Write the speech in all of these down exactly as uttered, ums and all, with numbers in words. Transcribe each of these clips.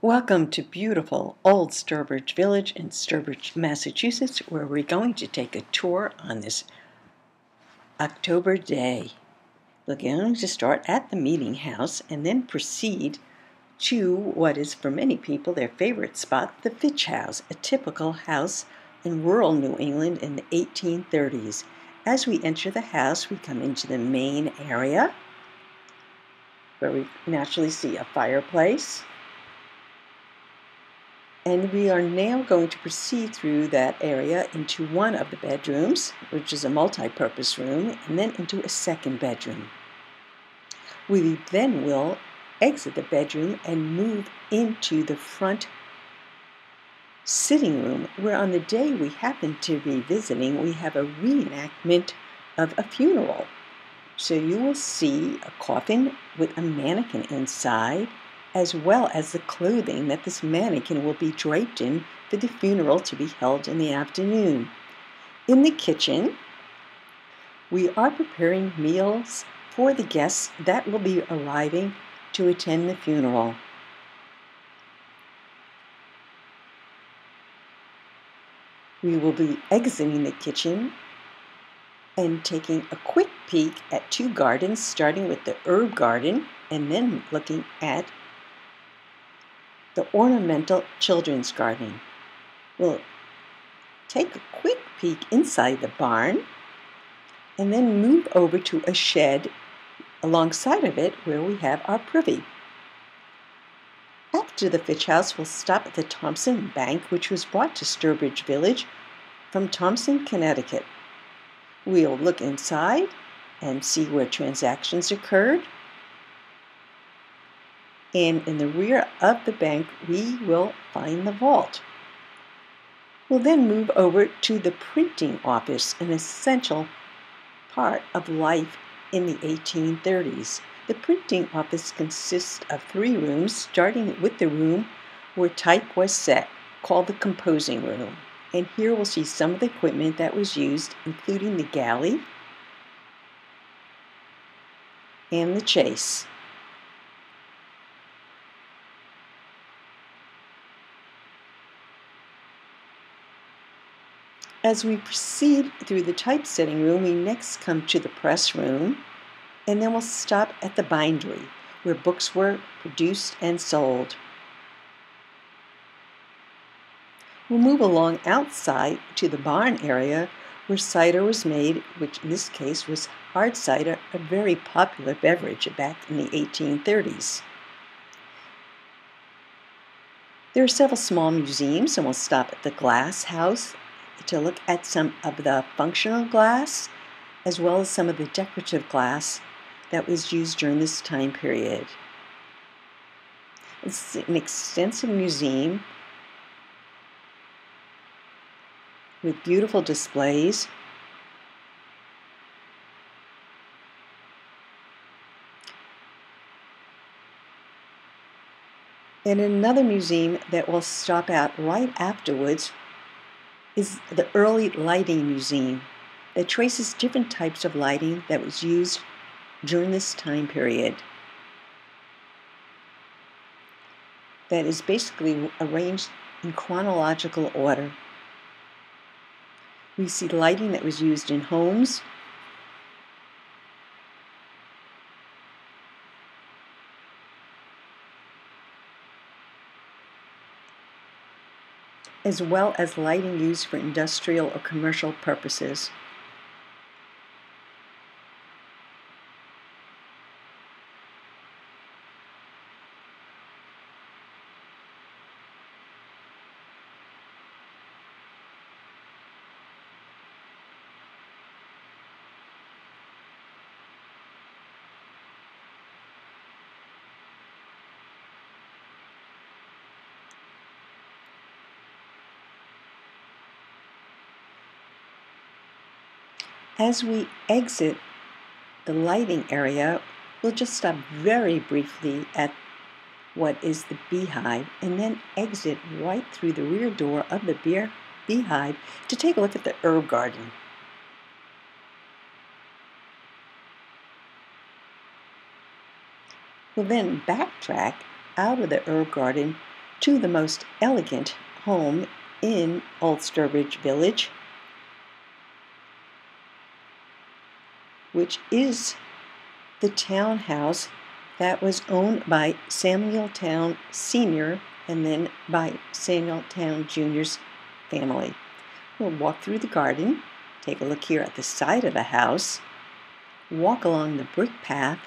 Welcome to beautiful Old Sturbridge Village in Sturbridge, Massachusetts, where we're going to take a tour on this October day. We're going to start at the Meeting House and then proceed to what is, for many people, their favorite spot, the Fitch House, a typical house in rural New England in the eighteen thirties. As we enter the house, we come into the main area, where we naturally see a fireplace. And we are now going to proceed through that area into one of the bedrooms, which is a multi-purpose room, and then into a second bedroom. We then will exit the bedroom and move into the front sitting room, where on the day we happen to be visiting, we have a reenactment of a funeral. So you will see a coffin with a mannequin inside, as well as the clothing that this mannequin will be draped in for the funeral to be held in the afternoon. In the kitchen, we are preparing meals for the guests that will be arriving to attend the funeral. We will be exiting the kitchen and taking a quick peek at two gardens, starting with the herb garden and then looking at the ornamental children's garden. We'll take a quick peek inside the barn and then move over to a shed alongside of it where we have our privy. After the Fitch House, we'll stop at the Thomson Bank, which was brought to Sturbridge Village from Thomson, Connecticut. We'll look inside and see where transactions occurred. And in the rear of the bank, we will find the vault. We'll then move over to the printing office, an essential part of life in the eighteen thirties. The printing office consists of three rooms, starting with the room where type was set, called the composing room. And here we'll see some of the equipment that was used, including the galley and the chase. As we proceed through the typesetting room, we next come to the press room, and then we'll stop at the bindery, where books were produced and sold. We'll move along outside to the barn area, where cider was made, which in this case was hard cider, a very popular beverage back in the eighteen thirties. There are several small museums, and we'll stop at the Glass House to look at some of the functional glass as well as some of the decorative glass that was used during this time period. It's an extensive museum with beautiful displays. And another museum that we'll stop at right afterwards is the Early Lighting Museum that traces different types of lighting that was used during this time period. That is basically arranged in chronological order. We see lighting that was used in homes, as well as lighting used for industrial or commercial purposes. As we exit the lighting area, we'll just stop very briefly at what is the beehive and then exit right through the rear door of the beer beehive to take a look at the herb garden. We'll then backtrack out of the herb garden to the most elegant home in Old Sturbridge Village, which is the Towne House that was owned by Samuel Town Senior and then by Samuel Town Junior's family. We'll walk through the garden, take a look here at the side of the house, walk along the brick path,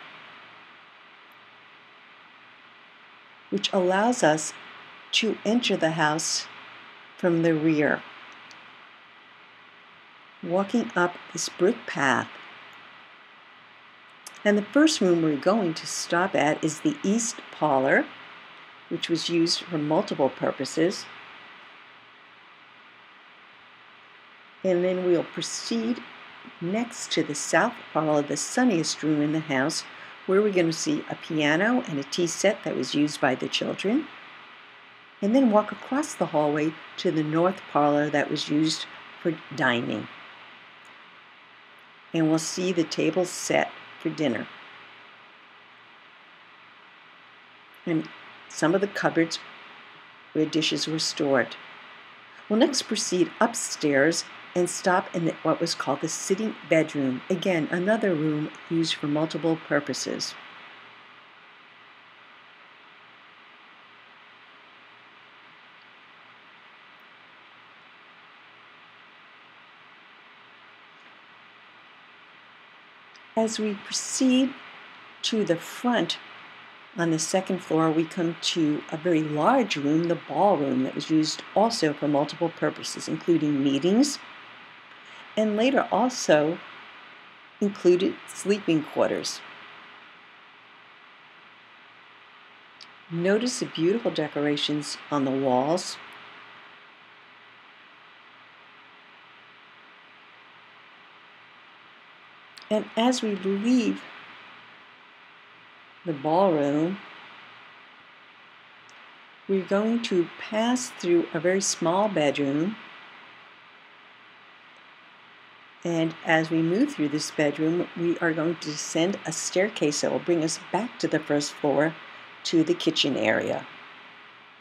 which allows us to enter the house from the rear. Walking up this brick path. And the first room we're going to stop at is the East Parlor, which was used for multiple purposes. And then we'll proceed next to the South Parlor, the sunniest room in the house, where we're going to see a piano and a tea set that was used by the children. And then walk across the hallway to the North Parlor that was used for dining. And we'll see the table set for dinner. And some of the cupboards where dishes were stored. We'll next proceed upstairs and stop in the, what was called the sitting bedroom. Again, another room used for multiple purposes. As we proceed to the front on the second floor, we come to a very large room, the ballroom, that was used also for multiple purposes, including meetings, and later also included sleeping quarters. Notice the beautiful decorations on the walls. And as we leave the ballroom, we're going to pass through a very small bedroom. And as we move through this bedroom, we are going to descend a staircase that will bring us back to the first floor to the kitchen area,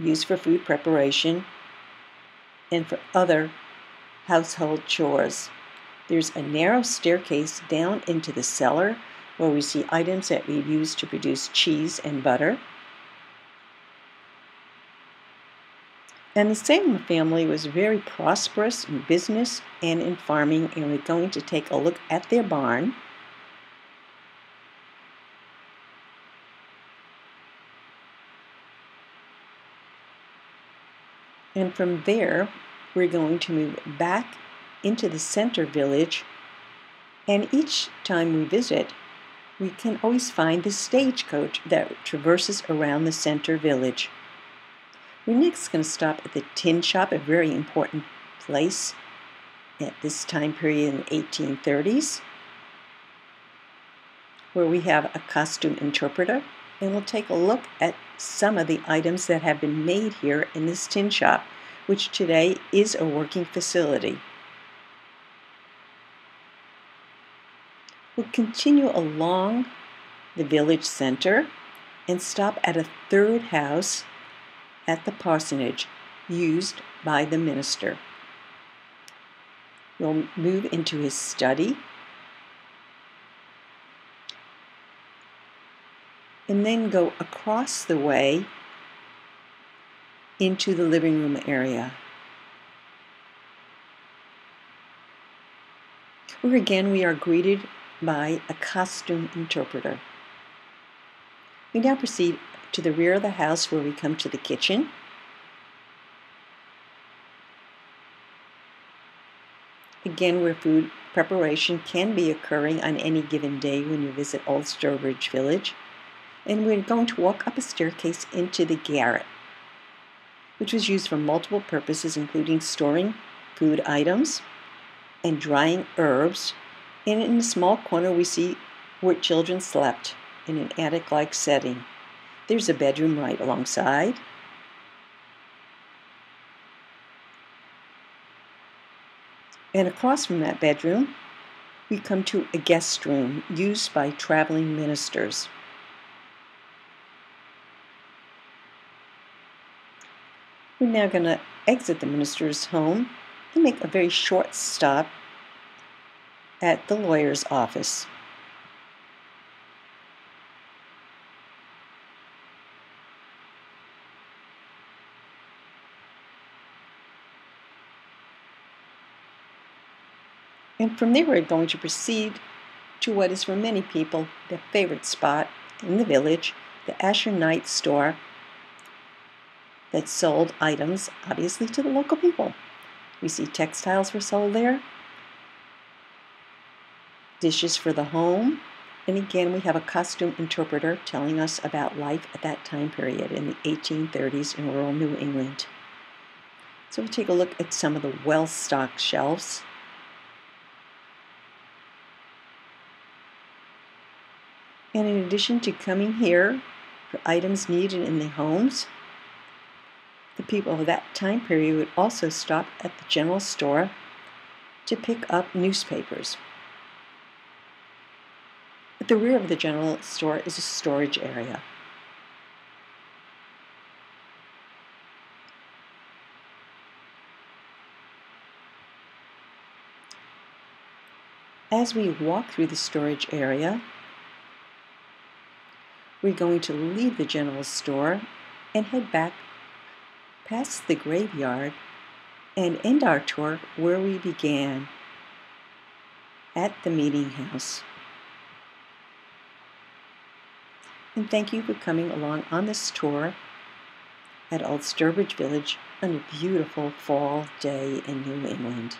used for food preparation and for other household chores. There's a narrow staircase down into the cellar where we see items that we've used to produce cheese and butter. And the Salem family was very prosperous in business and in farming, and we're going to take a look at their barn. And from there, we're going to move back into the center village, and each time we visit we can always find the stagecoach that traverses around the center village. We're next going to stop at the tin shop, a very important place at this time period in the eighteen thirties, where we have a costume interpreter, and we'll take a look at some of the items that have been made here in this tin shop, which today is a working facility. We'll continue along the village center and stop at a third house at the parsonage used by the minister. We'll move into his study and then go across the way into the living room area. Where again we are greeted by a costume interpreter. We now proceed to the rear of the house where we come to the kitchen. Again, where food preparation can be occurring on any given day when you visit Old Sturbridge Village. And we're going to walk up a staircase into the garret, which was used for multiple purposes, including storing food items and drying herbs. And in a small corner we see where children slept in an attic-like setting. There's a bedroom right alongside. And across from that bedroom we come to a guest room used by traveling ministers. We're now going to exit the minister's home and make a very short stop at the lawyer's office. And from there we're going to proceed to what is for many people their favorite spot in the village, the Asa Knight store that sold items obviously to the local people. We see textiles were sold there, dishes for the home, and again we have a costume interpreter telling us about life at that time period in the eighteen thirties in rural New England. So we'll take a look at some of the well-stocked shelves. And in addition to coming here for items needed in their homes, the people of that time period would also stop at the general store to pick up newspapers. At the rear of the general store is a storage area. As we walk through the storage area, we're going to leave the general store and head back past the graveyard and end our tour where we began, at the Meeting House. And thank you for coming along on this tour at Old Sturbridge Village on a beautiful fall day in New England.